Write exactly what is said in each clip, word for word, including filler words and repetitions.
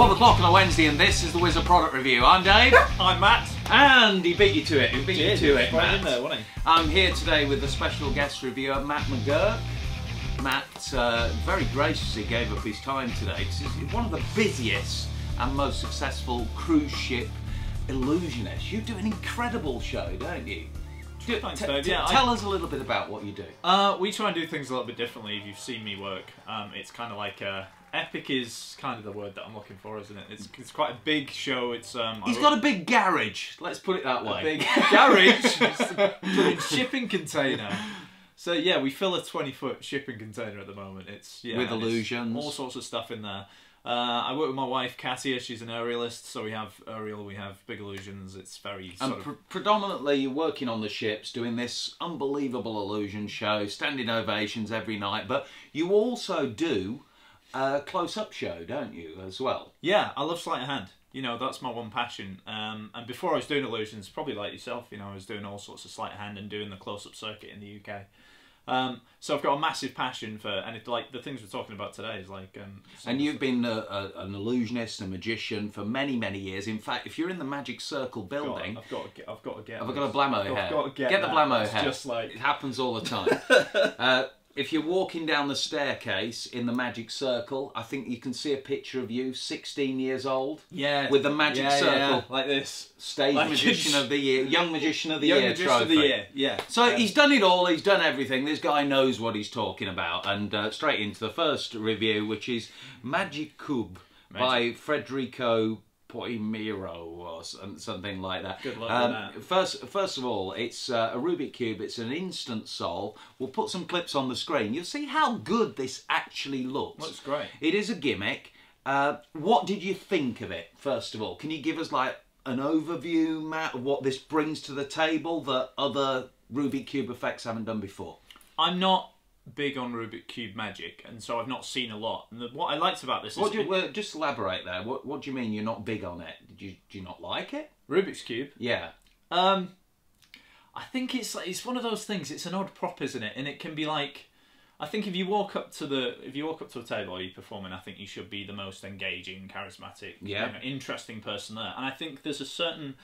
twelve o'clock on a Wednesday, and this is the Wizard Product Review. I'm Dave. I'm Matt. And he beat you to it. He beat he you to it, Matt. In there, wasn't he? I'm here today with a special guest reviewer, Matt McGurk. Matt uh, very graciously gave up his time today. This is one of the busiest and most successful cruise ship illusionists. You do an incredible show, don't you? Do, Thanks, Dave. Yeah, tell I, us a little bit about what you do. Uh, we try and do things a little bit differently. If you've seen me work, um, it's kind of like a... Epic is kind of the word that I'm looking for, isn't it? It's, it's quite a big show. It's um. He's got a big garage. Let's put it that way. A big garage. It's a, it's a shipping container. So yeah, we fill a twenty foot shipping container at the moment. It's yeah, with illusions, all sorts of stuff in there. Uh, I work with my wife Katia. She's an aerialist, so we have aerial, we have big illusions. It's very and sort pr of... predominantly you're working on the ships, doing this unbelievable illusion show, standing ovations every night. But you also do. Uh, close-up show, don't you, as well? Yeah, I love sleight of hand. You know, that's my one passion. Um, and before I was doing illusions, probably like yourself, you know, I was doing all sorts of sleight of hand and doing the close-up circuit in the U K. Um, so I've got a massive passion for, and it, like the things we're talking about today is like... Um, and you've been a, a, an illusionist, a magician for many, many years. In fact, if you're in the Magic Circle building... God, I've got to get... I've got to get... I've got a Blammo hair. I've got to get, get the Blammo hair. Just like... It happens all the time. uh, If you're walking down the staircase in the Magic Circle, I think you can see a picture of you, sixteen years old, yeah, with the Magic yeah, Circle, yeah. like this, stage like magician of the year, young magician of the young year magician trophy. Of the year. Yeah. So yeah. he's done it all. He's done everything. This guy knows what he's talking about. And uh, straight into the first review, which is MAGIKUB by Federico Poeymiro or something like that. Good luck um, with that. First, first of all, it's uh, a Rubik's Cube. It's an instant solve. We'll put some clips on the screen. You'll see how good this actually looks. Looks great. It is a gimmick. Uh, what did you think of it, first of all? Can you give us like an overview, Matt, of what this brings to the table that other Rubik's Cube effects haven't done before? I'm not big on Rubik's Cube magic, and so I've not seen a lot. And the, what I liked about this what is... You, well, just elaborate there. What, what do you mean you're not big on it? Do you, do you not like it? Rubik's Cube? Yeah. Um, I think it's like, it's one of those things. It's an odd prop, isn't it? And it can be like... I think if you walk up to the if you walk up to a table or you're performing, I think you should be the most engaging, charismatic, yeah. you know, interesting person there. And I think there's a certain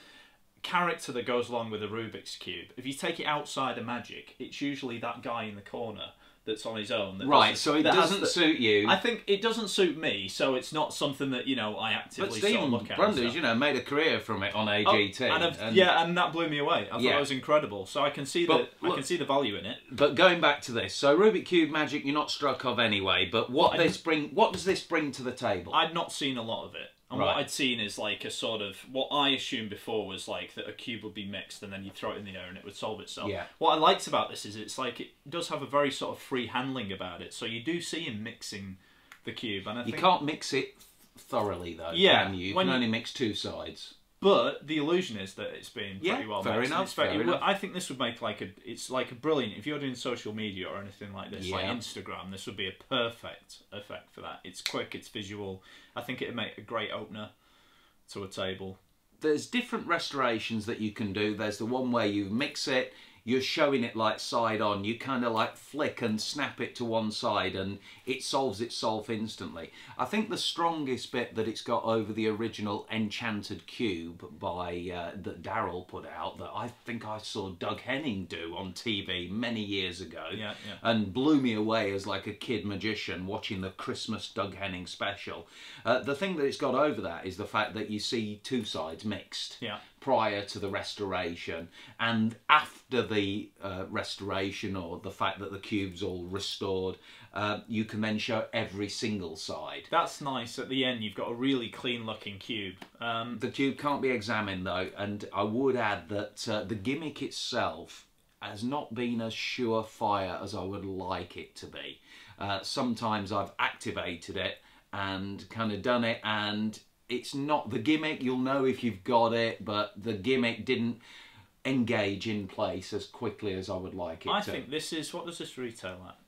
character that goes along with a Rubik's Cube. If you take it outside of magic, it's usually that guy in the corner that's on his own. That right, so it that doesn't the, suit you. I think it doesn't suit me, so it's not something that, you know, I actively but Stephen sort of look at. Brundage, you know, made a career from it on A G T. Oh, and and yeah, and that blew me away. I thought yeah. it was incredible. So I can see but, the look, I can see the value in it. But going back to this, so Rubik's Cube magic you're not struck of anyway, but what this bring what does this bring to the table? I'd not seen a lot of it. And right. what I'd seen is like a sort of, what I assumed before was like that a cube would be mixed and then you throw it in the air and it would solve itself. Yeah. What I liked about this is it's like, it does have a very sort of free handling about it. So you do see him mixing the cube. And I you think, can't mix it thoroughly though, yeah, can you? You can only mix two sides. But the illusion is that it's been pretty yeah, well fair mixed. Enough, fair it, enough. I think this would make like a, it's like a brilliant, if you're doing social media or anything like this, yeah. like Instagram, this would be a perfect effect for that. It's quick, it's visual. I think it'd make a great opener to a table. There's different restorations that you can do. There's the one where you mix it, you're showing it like side on, you kind of like flick and snap it to one side and it solves itself instantly. I think the strongest bit that it's got over the original Enchanted Cube by uh, that Daryl put out, that I think I saw Doug Henning do on T V many years ago yeah, yeah. and blew me away as like a kid magician watching the Christmas Doug Henning special. Uh, the thing that it's got over that is the fact that you see two sides mixed. Yeah. prior to the restoration, and after the uh, restoration or the fact that the cube's all restored, uh, you can then show every single side. That's nice. At the end, you've got a really clean-looking cube. Um, the cube can't be examined, though, and I would add that uh, the gimmick itself has not been as surefire as I would like it to be. Uh, sometimes I've activated it and kind of done it, and it's not the gimmick. You'll know if you've got it, but the gimmick didn't engage in place as quickly as I would like it I to. I think this is, what does this retail at?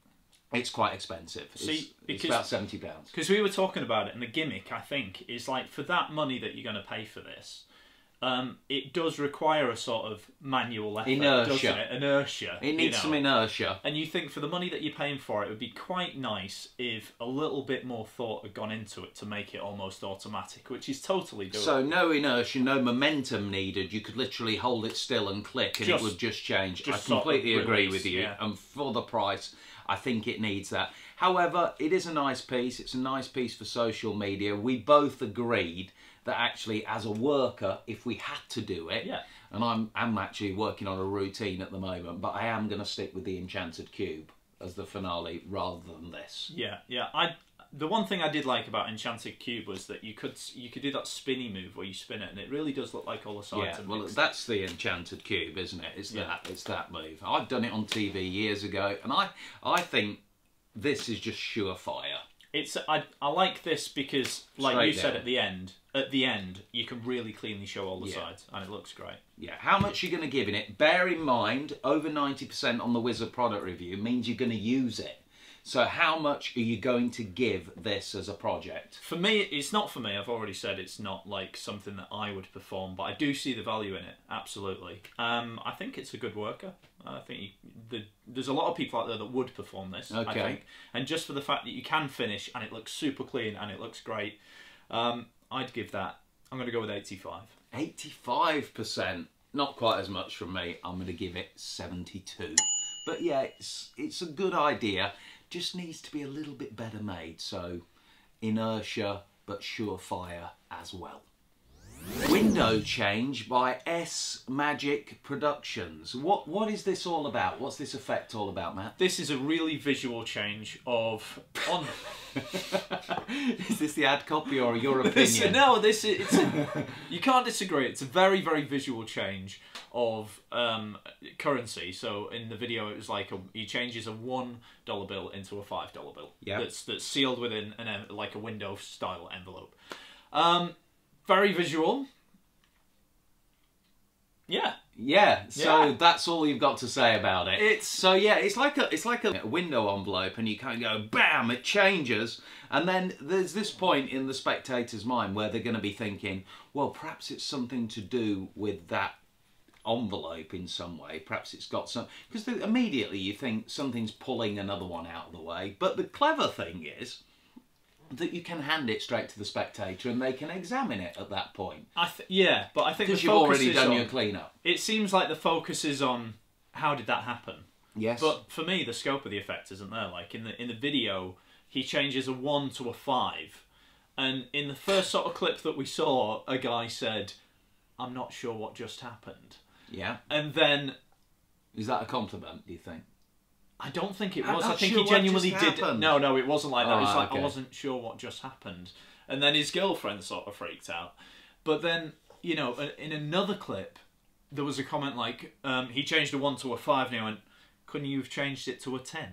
It's quite expensive. See, it's, because, it's about seventy pounds. Because we were talking about it, and the gimmick, I think, is like, for that money that you're going to pay for this, Um, it does require a sort of manual effort, inertia. doesn't it? Inertia. It needs you know. some inertia. And you think for the money that you're paying for it, it would be quite nice if a little bit more thought had gone into it to make it almost automatic, which is totally doable. So no inertia, no momentum needed. You could literally hold it still and click and just, it would just change. Just I completely sort of release, agree with you. Yeah. And for the price, I think it needs that. However, it is a nice piece. It's a nice piece for social media. We both agreed that actually, as a worker, if we had to do it, yeah. and I'm, I'm actually working on a routine at the moment, but I am going to stick with the Enchanted Cube as the finale rather than this. Yeah, yeah. I the one thing I did like about Enchanted Cube was that you could you could do that spinny move where you spin it, and it really does look like all the sides. Yeah, well, that's the Enchanted Cube, isn't it? It's yeah. that it's that move. I've done it on T V years ago, and I I think this is just surefire. It's I I like this because, like Straight you down. said at the end. At the end, you can really cleanly show all the yeah. sides, and it looks great. Yeah. How much are you going to give in it? Bear in mind, over ninety percent on the Wizard Product Review means you're going to use it. So how much are you going to give this as a project? For me, it's not for me. I've already said it's not like something that I would perform, but I do see the value in it, absolutely. Um, I think it's a good worker. I think you, the, there's a lot of people out there that would perform this, okay. I think. And just for the fact that you can finish, and it looks super clean, and it looks great, um... I'd give that, I'm going to go with eighty-five. eighty-five percent. Not quite as much from me. I'm going to give it seventy-two. But yeah, it's, it's a good idea. Just needs to be a little bit better made. So inertia, but surefire as well. Window Change by S Magic Productions. What, what is this all about? What's this effect all about, Matt? This is a really visual change of... On... Is this the ad copy or your opinion? This, no, this is... It's a, you can't disagree. It's a very, very visual change of um, currency. So in the video, it was like a, he changes a one dollar bill into a five dollar bill. Yeah. That's, that's sealed within an, like a window-style envelope. Um... Very visual. Yeah. Yeah. So yeah. that's all you've got to say about it. It's so yeah. It's like a it's like a window envelope, and you kind of go bam, it changes, and then there's this point in the spectator's mind where they're going to be thinking, well, perhaps it's something to do with that envelope in some way. Perhaps it's got some because immediately you think something's pulling another one out of the way. But the clever thing is that you can hand it straight to the spectator and they can examine it at that point. I th yeah, but I think the focus you've already is done on, your cleanup. It seems like the focus is on how did that happen. Yes. But for me, the scope of the effect isn't there. Like in the in the video, he changes a one to a five, and in the first sort of clip that we saw, a guy said, "I'm not sure what just happened." Yeah. And then, is that a compliment, do you think? I don't think it was. I think sure he genuinely did. No, no, it wasn't like that. Oh, it was like, okay. I wasn't sure what just happened. And then his girlfriend sort of freaked out. But then, you know, in another clip, there was a comment like, um, he changed a one to a five, and he went, couldn't you have changed it to a ten?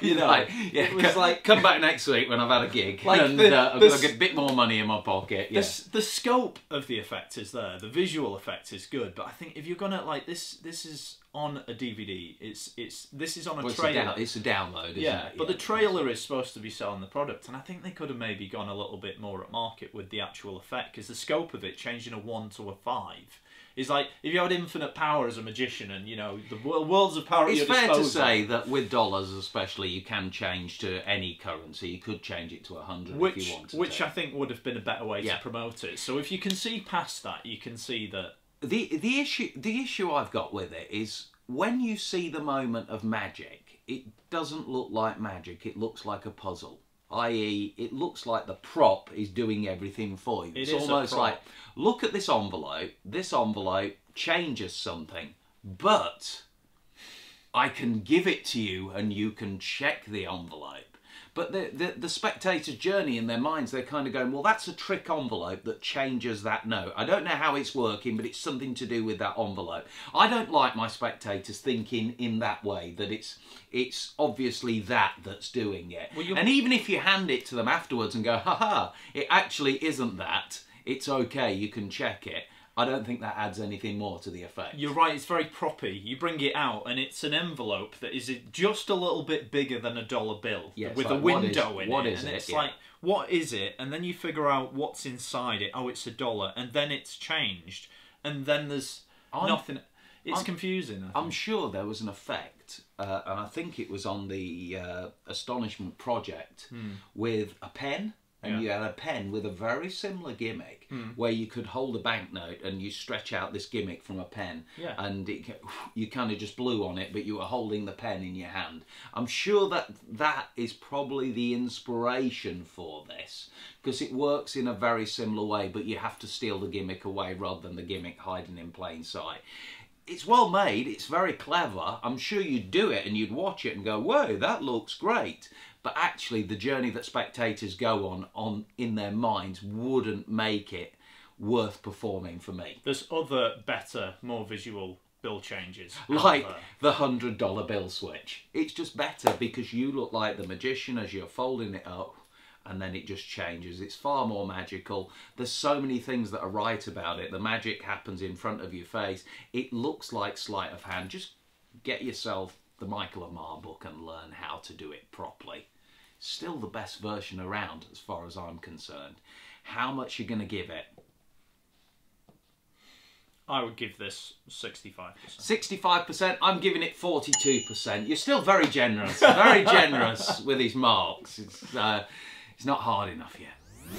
You know, like, yeah, it was like... Come back next week when I've had a gig like and the, uh, I've got a bit more money in my pocket. Yeah. The, the scope of the effect is there. The visual effect is good. But I think if you're going to, like, this this is on a D V D. It's, it's, this is on a well, trailer. It's a, down, it's a download, isn't yeah, it? Yeah, but the trailer is supposed to be selling the product. And I think they could have maybe gone a little bit more at market with the actual effect. Because the scope of it, changing a one to a five... It's like, if you had infinite power as a magician and, you know, the world's of power at your disposal. It's fair to say that with dollars especially, you can change to any currency. You could change it to a hundred if you wanted to. Which I think would have been a better way yeah. to promote it. So if you can see past that, you can see that... The, the, issue, the issue I've got with it is when you see the moment of magic, it doesn't look like magic. It looks like a puzzle. that is it looks like the prop is doing everything for you. It's it almost like, look at this envelope, this envelope changes something, but I can give it to you and you can check the envelope. But the, the, the spectator's journey in their minds, they're kind of going, well, that's a trick envelope that changes that note. I don't know how it's working, but it's something to do with that envelope. I don't like my spectators thinking in that way, that it's it's obviously that that's doing it. Well, and even if you hand it to them afterwards and go, ha ha, it actually isn't that, it's okay, you can check it. I don't think that adds anything more to the effect. You're right, it's very proppy. You bring it out and it's an envelope that is just a little bit bigger than a dollar bill, yeah, with like, a window is, in what it. Is and it? It's yeah. like, what is it? And then you figure out what's inside it. Oh, it's a dollar. And then it's changed. And then there's I'm, nothing. It's I'm, confusing. I think. I'm sure there was an effect, uh, and I think it was on the uh, Astonishment project hmm. with a pen. And yeah. you had a pen with a very similar gimmick mm. where you could hold a banknote and you stretch out this gimmick from a pen yeah. and it, you kind of just blew on it, but you were holding the pen in your hand. I'm sure that that is probably the inspiration for this, because it works in a very similar way, but you have to steal the gimmick away rather than the gimmick hiding in plain sight. It's well made, it's very clever. I'm sure you'd do it and you'd watch it and go, whoa, that looks great. But actually the journey that spectators go on, on in their minds wouldn't make it worth performing for me. There's other better, more visual bill changes. Like the one hundred dollar bill switch. It's just better because you look like the magician as you're folding it up and then it just changes. It's far more magical. There's so many things that are right about it. The magic happens in front of your face. It looks like sleight of hand. Just get yourself the Michael Ammar book and learn how to do it properly. Still the best version around as far as I'm concerned. How much you're going to give it? I would give this sixty-five percent. sixty-five percent? I'm giving it forty-two percent. You're still very generous. Very generous with his marks. It's, uh, it's not hard enough yet.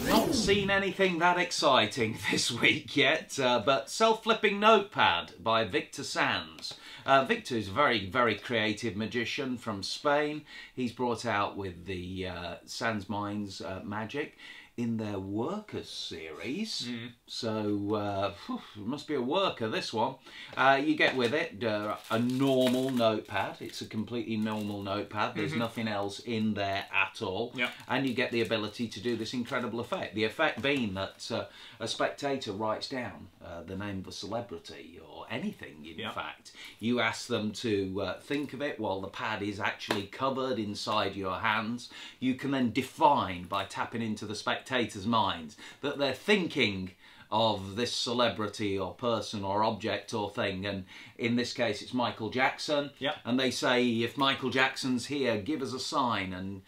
Not seen anything that exciting this week yet, uh, but Self-Flipping Notepad by Victor Sanz. Uh, Victor is a very, very creative magician from Spain. He's brought out with the uh, SansMinds uh, Magic in their Workers series. Mm. So, uh, whew, must be a worker, this one. Uh, you get with it uh, a normal notepad. It's a completely normal notepad. There's mm-hmm. nothing else in there at all. Yep. And you get the ability to do this incredible effect. The effect being that uh, a spectator writes down uh, the name of a celebrity or anything, in yep. fact. You ask them to uh, think of it while the pad is actually covered inside your hands. You can then define by tapping into the spectator spectators' minds that they're thinking of this celebrity or person or object or thing, and in this case it's Michael Jackson, yep. and they say, if Michael Jackson's here, give us a sign, and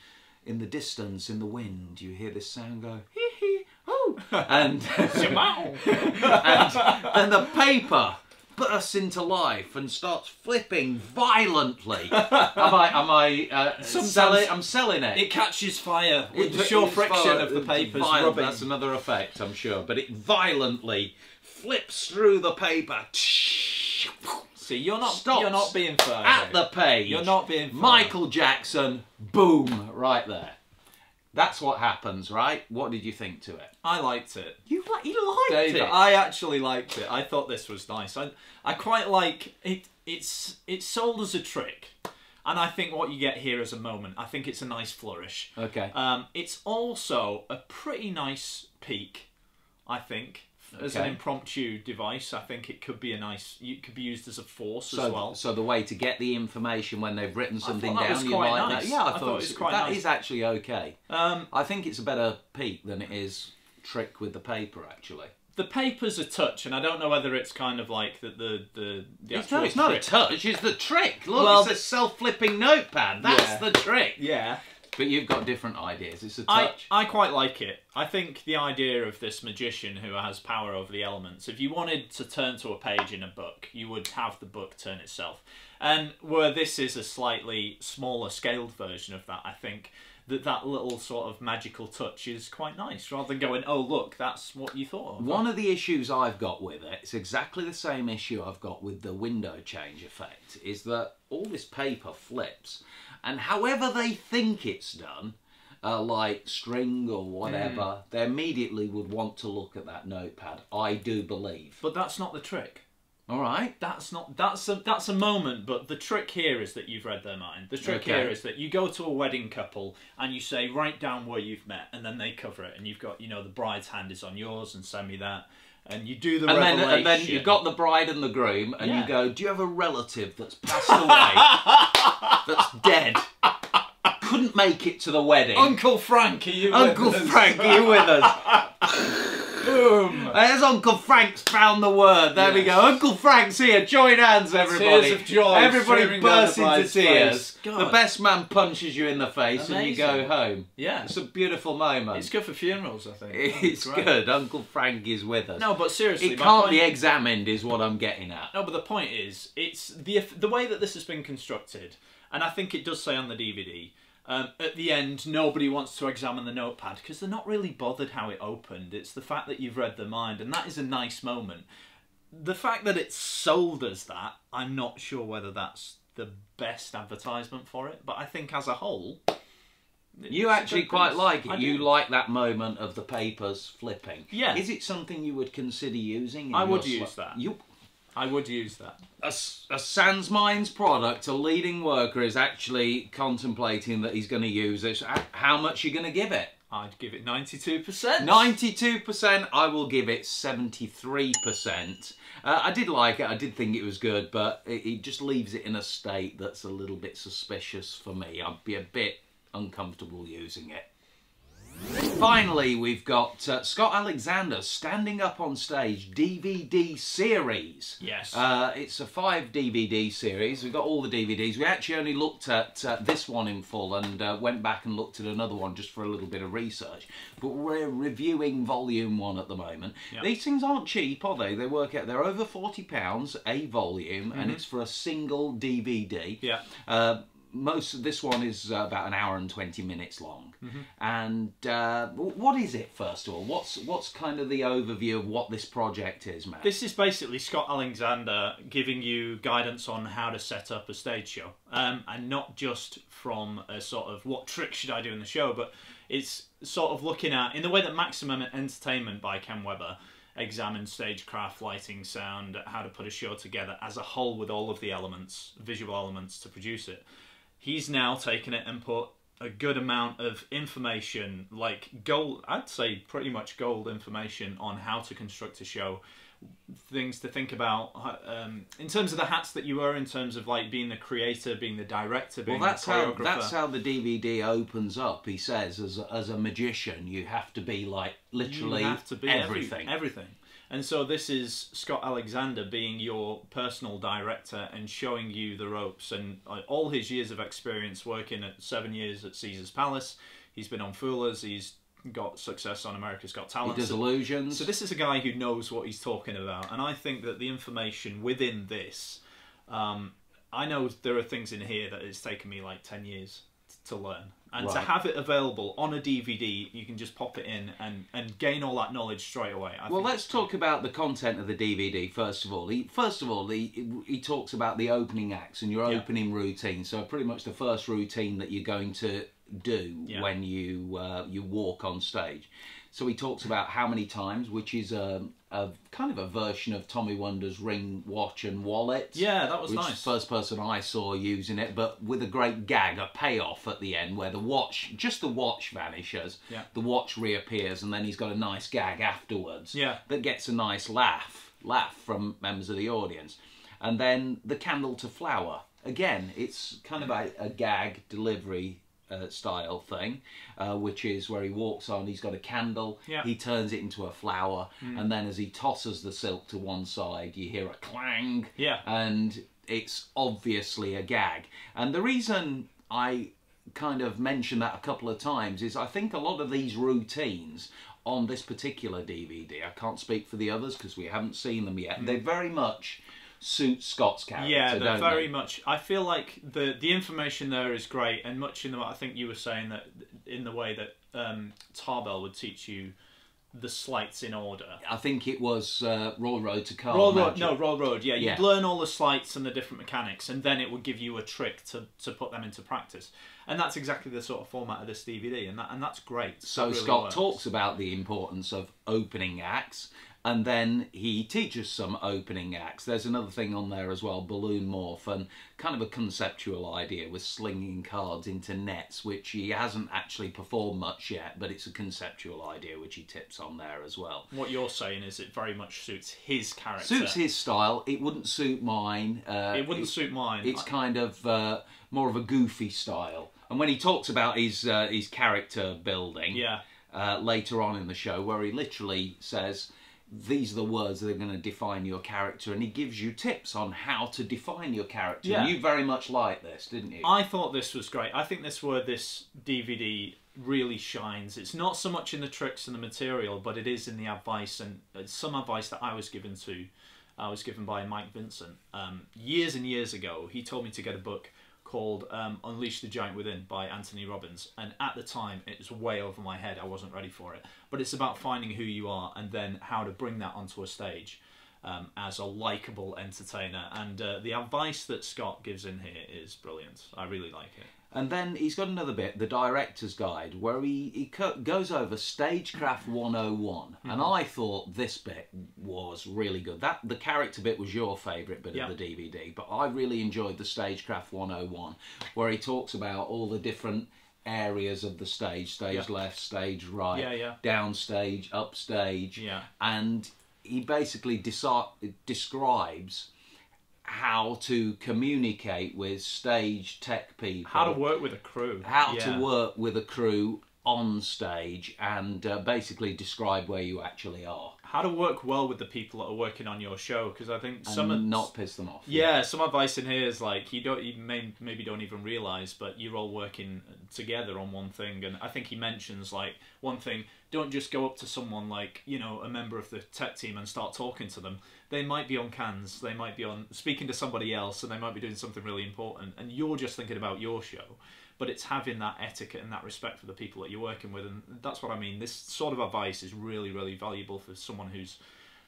in the distance, in the wind, you hear this sound go, hee hee, oh, and, and then the paper bursts into life and starts flipping violently. am I? Am I? Uh, selling, I'm selling it. It catches fire with it, the sheer friction of the paper's violent, rubbing. That's another effect, I'm sure. But it violently flips through the paper. See, you're not. Stops you're not being fair. At the page. You're not being fair. Michael Jackson. Boom! Right there. That's what happens, right? What did you think to it? I liked it. You, li you liked David, it? I actually liked it. I thought this was nice. I, I quite like it. It's, it's sold as a trick. And I think what you get here is a moment. I think it's a nice flourish. Okay. Um, it's also a pretty nice peek, I think. Okay. As an impromptu device, I think it could be a nice. It could be used as a force so, as well. So the way to get the information when they've written something down, was you quite might. Nice. Yeah, I, I thought, thought it was quite that nice. Is actually okay. Um, I think it's a better peek than it is trick with the paper. Actually, the paper's a touch, and I don't know whether it's kind of like the the the. the it's, no, it's not a touch. It's the trick. Look, well, it's a self-flipping notepad. That's yeah. the trick. Yeah. But you've got different ideas. It's a touch. I, I quite like it. I think the idea of this magician who has power over the elements, if you wanted to turn to a page in a book, you would have the book turn itself. And where this is a slightly smaller scaled version of that, I think that that little sort of magical touch is quite nice, rather than going, oh, look, that's what you thought of. One of the issues I've got with it, it's exactly the same issue I've got with the window change effect, is that all this paper flips. And however they think it's done, uh, like string or whatever, mm. they immediately would want to look at that notepad, I do believe. But that's not the trick. All right. That's not, that's a, that's a moment, but the trick here is that you've read their mind. The trick okay. here is that you go to a wedding couple and you say, write down where you've met, and then they cover it. And you've got, you know, the bride's hand is on yours and send me that. And you do the and revelation. Then, and then you've got the bride and the groom, and yeah. you go, do you have a relative that's passed away, that's dead, couldn't make it to the wedding? Uncle Frank, are you Uncle with us? Uncle Frank, are you with us? Boom. As Uncle Frank's found the word. There yes. we go. Uncle Frank's here. Join hands, everybody. Tears of joy. Everybody bursts into tears. God. The best man punches you in the face Amazing. and you go home. Yeah. It's a beautiful moment. It's good for funerals, I think. It's oh, good. Uncle Frank is with us. No, but seriously. It can't be examined is what I'm getting at. No, but the point is, it's the, the way that this has been constructed, and I think it does say on the D V D, Um, at the end, nobody wants to examine the notepad because they're not really bothered how it opened. It's the fact that you've read their mind, and that is a nice moment. The fact that it's sold as that, I'm not sure whether that's the best advertisement for it, but I think as a whole... You actually quite like it. You like that moment of the papers flipping. Yeah. Is it something you would consider using? I would use that. You... I would use that. A, a SansMinds product, a leading worker is actually contemplating that he's going to use it. How much are you going to give it? I'd give it ninety-two percent. ninety-two percent. I will give it seventy-three percent. Uh, I did like it. I did think it was good, but it, it just leaves it in a state that's a little bit suspicious for me. I'd be a bit uncomfortable using it. Finally, we've got uh, Scott Alexander, Standing Up on Stage D V D series. Yes. Uh, it's a five D V D series. We've got all the D V Ds. We actually only looked at uh, this one in full and uh, went back and looked at another one just for a little bit of research. But we're reviewing volume one at the moment. Yep. These things aren't cheap, are they? They work out. They're over forty pounds a volume, mm-hmm. and it's for a single D V D. Yeah. Uh, Most of this one is uh, about an hour and twenty minutes long. Mm-hmm. And uh, what is it, first of all? What's what's kind of the overview of what this project is, Matt? This is basically Scott Alexander giving you guidance on how to set up a stage show, um, and not just from a sort of what trick should I do in the show, but it's sort of looking at in the way that Maximum Entertainment by Ken Weber examines stagecraft, lighting, sound, how to put a show together as a whole with all of the elements, visual elements to produce it. He's now taken it and put a good amount of information, like gold, I'd say pretty much gold information on how to construct a show, things to think about um, in terms of the hats that you wear, in terms of like being the creator, being the director, being well, that's the choreographer. How, that's how the D V D opens up. He says, as a, as a magician, you have to be like literally you have to be everything. Every, everything. And so this is Scott Alexander being your personal director and showing you the ropes, and all his years of experience working at seven years at Caesar's Palace. He's been on Foolers, he's got success on America's Got Talent. He does Illusions. So this is a guy who knows what he's talking about, and I think that the information within this, um, I know there are things in here that it's taken me like ten years to learn. And right. to have it available on a D V D, you can just pop it in and, and gain all that knowledge straight away. I well, let's talk about the content of the D V D, first of all. He, first of all, he, he talks about the opening acts and your yeah. opening routine. So pretty much the first routine that you're going to do yeah. when you, uh, you walk on stage. So he talks about How Many Times, which is a, a kind of a version of Tommy Wonder's ring, watch and wallet. Yeah, that was which nice. First person I saw using it, but with a great gag, a payoff at the end where the watch, just the watch vanishes, yeah. the watch reappears, and then he's got a nice gag afterwards yeah. that gets a nice laugh, laugh from members of the audience. And then the candle to flower. Again, it's kind of a, a gag delivery Uh, style thing, uh, which is where he walks on, he's got a candle, yeah. he turns it into a flower, mm. and then as he tosses the silk to one side, you hear a clang, yeah. and it's obviously a gag. And the reason I kind of mentioned that a couple of times is I think a lot of these routines on this particular D V D, I can't speak for the others because we haven't seen them yet, mm. they very much suit Scott's character. Yeah, they're don't very they? much. I feel like the the information there is great, and much in the I think you were saying that in the way that um, Tarbell would teach you the sleights in order. I think it was uh, Royal Road to Card Royal Magic. Road, no, Royal Road. Yeah, you'd yeah. learn all the sleights and the different mechanics, and then it would give you a trick to to put them into practice. And that's exactly the sort of format of this D V D, and that and that's great. So that really Scott works. talks about the importance of opening acts. And then he teaches some opening acts. There's another thing on there as well, balloon morph, and kind of a conceptual idea with slinging cards into nets, which he hasn't actually performed much yet, but it's a conceptual idea which he tips on there as well. What you're saying is it very much suits his character. Suits his style. It wouldn't suit mine. Uh, it wouldn't it, suit mine. It's kind of uh, more of a goofy style. And when he talks about his, uh, his character building... yeah. uh, later on in the show, where he literally says, these are the words that are going to define your character, and he gives you tips on how to define your character. Yeah. And you very much liked this, didn't you? I thought this was great. I think this where this D V D really shines. It's not so much in the tricks and the material, but it is in the advice, and some advice that I was given to, I was given by Mike Vincent. Um, years and years ago, he told me to get a book called um, Unleash the Giant Within by Anthony Robbins, and at the time it was way over my head, I wasn't ready for it, but it's about finding who you are and then how to bring that onto a stage um, as a likeable entertainer, and uh, the advice that Scott gives in here is brilliant. I really like it. And then he's got another bit, the director's guide, where he, he goes over Stagecraft one oh one, mm-hmm. and I thought this bit was really good. That the character bit was your favourite bit yep. of the D V D, but I really enjoyed the Stagecraft one oh one, where he talks about all the different areas of the stage, stage yep. left, stage right, yeah, yeah. downstage, upstage, yeah. and he basically describes how to communicate with stage tech people, how to work with a crew, how yeah. to work with a crew on stage, and uh, basically describe where you actually are, how to work well with the people that are working on your show, because I think and some not piss them off. Yeah, yeah, some advice in here is like, you don't you may, maybe don't even realize, but you're all working together on one thing, and I think he mentions like one thing, don't just go up to someone like, you know, a member of the tech team and start talking to them. They might be on cans, they might be on speaking to somebody else, and they might be doing something really important, and you're just thinking about your show. But it's having that etiquette and that respect for the people that you're working with, and that's what I mean. This sort of advice is really, really valuable for someone who's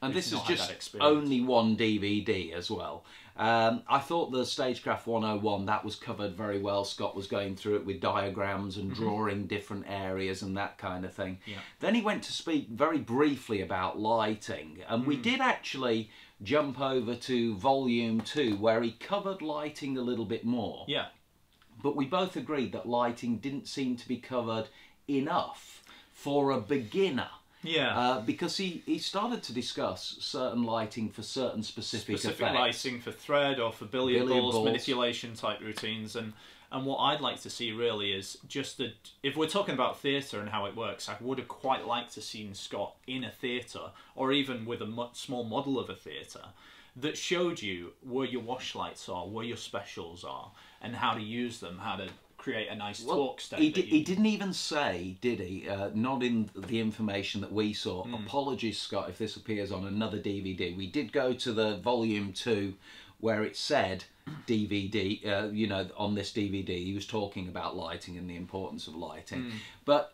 and who's this is just only one D V D as well. Um, I thought the Stagecraft one oh one, that was covered very well. Scott was going through it with diagrams and drawing different areas and that kind of thing. Yeah. Then he went to speak very briefly about lighting, and mm. we did actually jump over to volume two, where he covered lighting a little bit more. Yeah. But we both agreed that lighting didn't seem to be covered enough for a beginner. Yeah. Uh, because he, he started to discuss certain lighting for certain specific, specific effects. Lighting for thread or for billiard, billiard balls, balls, manipulation type routines. And, and what I'd like to see really is just that, if we're talking about theatre and how it works, I would have quite liked to have seen Scott in a theatre, or even with a mo small model of a theatre, that showed you where your wash lights are, where your specials are, and how to use them, how to create a nice well, talk step. He, did, you... he didn't even say, did he, uh, not in the information that we saw, mm. apologies Scott if this appears on another D V D, we did go to the volume two where it said D V D, uh, you know, on this D V D he was talking about lighting and the importance of lighting, mm. but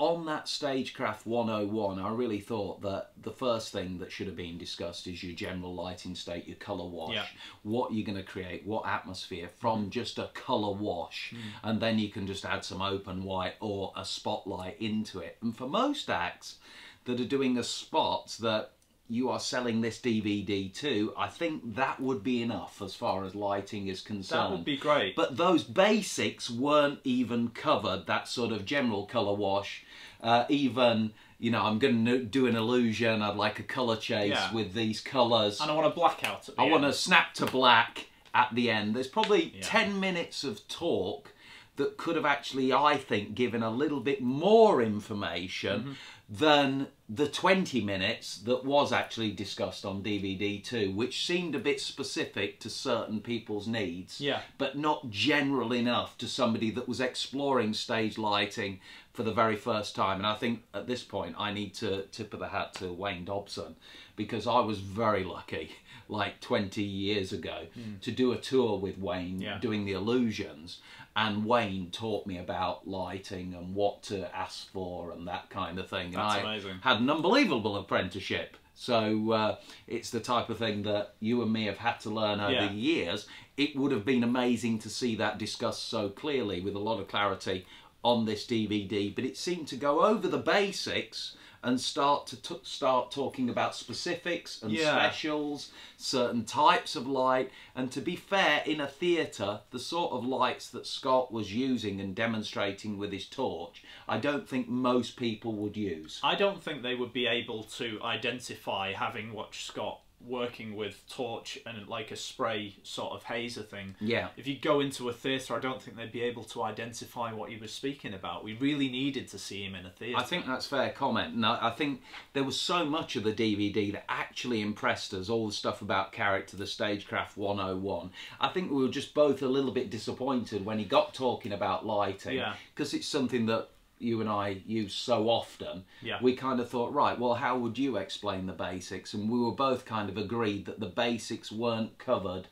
on that Stagecraft one oh one, I really thought that the first thing that should have been discussed is your general lighting state, your colour wash, yeah. what you're going to create, what atmosphere from just a colour wash, mm. and then you can just add some open white or a spotlight into it. And for most acts that are doing a spot that you are selling this D V D to, I think that would be enough as far as lighting is concerned. That would be great. But those basics weren't even covered, that sort of general colour wash, uh, even, you know, I'm going to do an illusion, I'd like a colour chase yeah. with these colours. And I want a blackout at the I end. want to snap to black at the end. There's probably yeah. ten minutes of talk that could have actually, I think, given a little bit more information mm-hmm. than the twenty minutes that was actually discussed on D V D two, which seemed a bit specific to certain people's needs, yeah. but not general enough to somebody that was exploring stage lighting for the very first time. And I think at this point I need to tip of the hat to Wayne Dobson, because I was very lucky, like twenty years ago, mm. to do a tour with Wayne yeah. doing the illusions. And Wayne taught me about lighting and what to ask for and that kind of thing. That's and I amazing. had an unbelievable apprenticeship. So uh, it's the type of thing that you and me have had to learn over yeah. the years. It would have been amazing to see that discussed so clearly with a lot of clarity on this D V D. But it seemed to go over the basics and start to t start talking about specifics and yeah. specials, certain types of light, and to be fair, in a theatre, the sort of lights that Scott was using and demonstrating with his torch, I don't think most people would use. I don't think they would be able to identify, having watched Scott working with torch and like a spray sort of hazer thing. Yeah. If you go into a theatre, I don't think they'd be able to identify what he was speaking about. We really needed to see him in a theatre. I think that's a fair comment. And I think there was so much of the D V D that actually impressed us, all the stuff about character, the Stagecraft one oh one. I think we were just both a little bit disappointed when he got talking about lighting. Yeah. Because it's something that you and I use so often. Yeah. We kind of thought, right, well, how would you explain the basics? And we were both kind of agreed that the basics weren't covered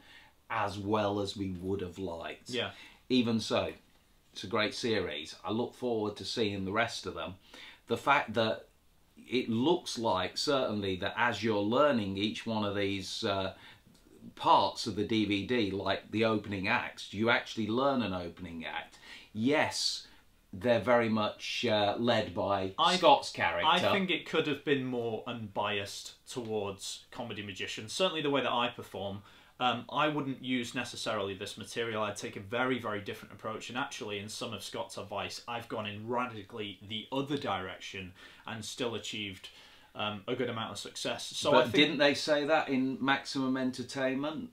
as well as we would have liked. Yeah. Even so, it's a great series. I look forward to seeing the rest of them. The fact that it looks like, certainly, that as you're learning each one of these uh, parts of the D V D, like the opening acts, you actually learn an opening act. Yes, they're very much uh, led by I, Scott's character. I think it could have been more unbiased towards comedy magicians. Certainly the way that I perform, um, I wouldn't use necessarily this material. I'd take a very, very different approach. And actually, in some of Scott's advice, I've gone in radically the other direction and still achieved um, a good amount of success. So but I think... didn't they say that in Maximum Entertainment?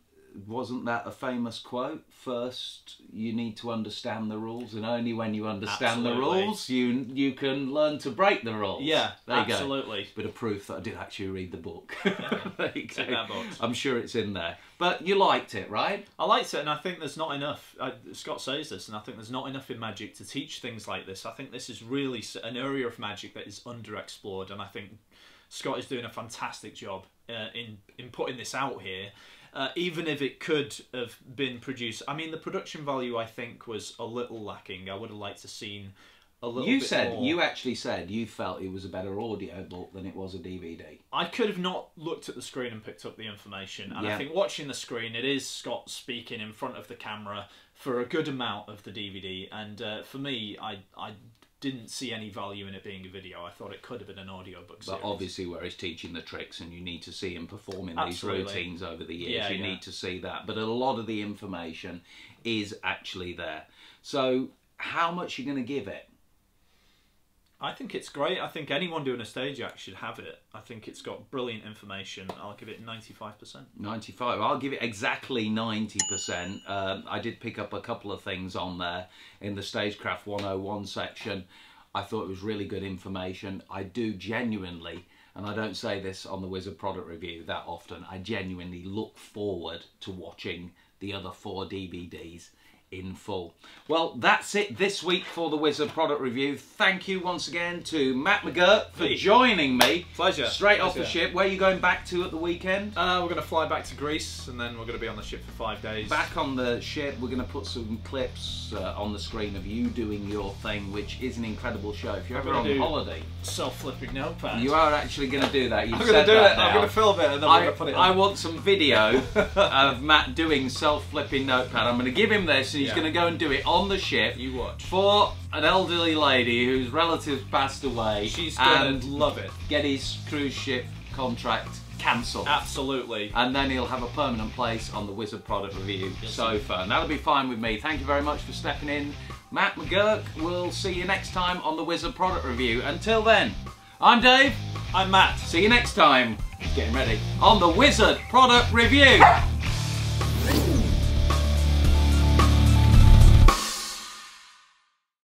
Wasn't that a famous quote? First, you need to understand the rules, and only when you understand absolutely. the rules, you you can learn to break the rules. Yeah, there absolutely. You go. Bit of proof that I did actually read the book. Yeah. There you go. That box. I'm sure it's in there. But you liked it, right? I liked it, and I think there's not enough. I, Scott says this, and I think there's not enough in magic to teach things like this. I think this is really an area of magic that is underexplored, and I think Scott is doing a fantastic job uh, in in putting this out here. Uh, even if it could have been produced, I mean, the production value I think was a little lacking. I would have liked to seen a little. You bit said more. You actually said you felt it was a better audio book than it was a D V D. I could have not looked at the screen and picked up the information, and yeah. I think watching the screen, it is Scott speaking in front of the camera for a good amount of the D V D, and uh, for me, I I. didn't see any value in it being a video. I thought it could have been an audiobook series. But obviously where he's teaching the tricks and you need to see him performing absolutely. These routines over the years, yeah, you yeah. need to see that. But a lot of the information is actually there. So how much are you going to give it? I think it's great. I think anyone doing a stage act should have it. I think it's got brilliant information. I'll give it ninety-five percent. ninety-five. I'll give it exactly ninety percent. Uh, I did pick up a couple of things on there in the Stagecraft one oh one section. I thought it was really good information. I do genuinely, and I don't say this on the Wizard Product Review that often, I genuinely look forward to watching the other four D V Ds in full. Well, that's it this week for the Wizard Product Review. Thank you once again to Matt McGurk for joining me. Pleasure. Straight Pleasure. off the ship. Where are you going back to at the weekend? Uh, we're going to fly back to Greece, and then we're going to be on the ship for five days. Back on the ship, we're going to put some clips uh, on the screen of you doing your thing, which is an incredible show. If you're I'm ever on holiday, self-flipping notepad. You are actually going to do that. You've I'm going to do it. Now. I'm going to film it, and then I, we're going to put it. On. I want some video of Matt doing self-flipping notepad. I'm going to give him this. He's yeah. going to go and do it on the ship. You watch. For an elderly lady whose relatives passed away. She's going to love it. Get his cruise ship contract cancelled. Absolutely. And then he'll have a permanent place on the Wizard Product Review yes. sofa. And that'll be fine with me. Thank you very much for stepping in. Matt McGurk, we'll see you next time on the Wizard Product Review. Until then, I'm Dave. I'm Matt. See you next time. Getting ready. On the Wizard Product Review.